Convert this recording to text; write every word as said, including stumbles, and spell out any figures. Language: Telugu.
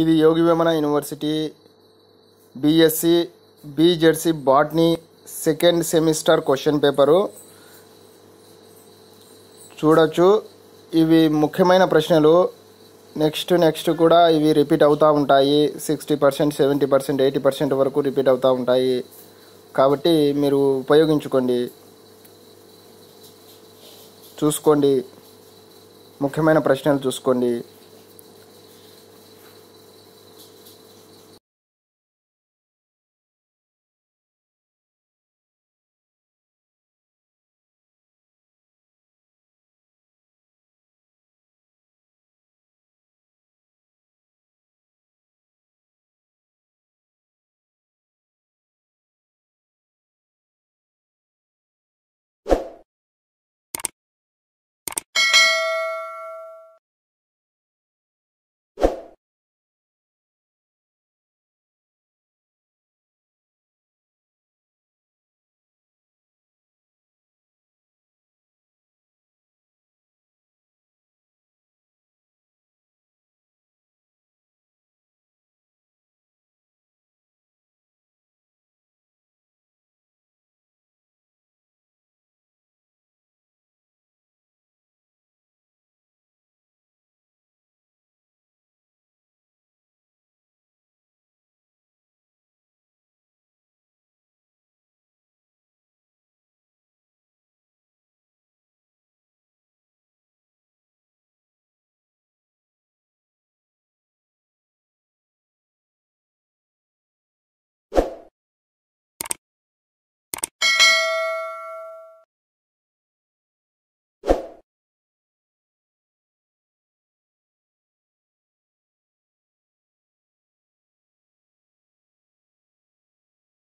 ఇది Yogi Vemana university BSc BZC botany second semester question paper చూడొచ్చు। ఇవి ముఖ్యమైన ప్రశ్నలు। నెక్స్ట్ నెక్స్ట్ కూడా ఇవి రిపీట్ అవుతూ ఉంటాయి। Sixty percent seventy percent eighty percent వరకు రిపీట్ అవుతూ ఉంటాయి కాబట్టి మీరు ఉపయోగించుకోండి, చూసుకోండి, ముఖ్యమైన ప్రశ్నలు చూసుకోండి।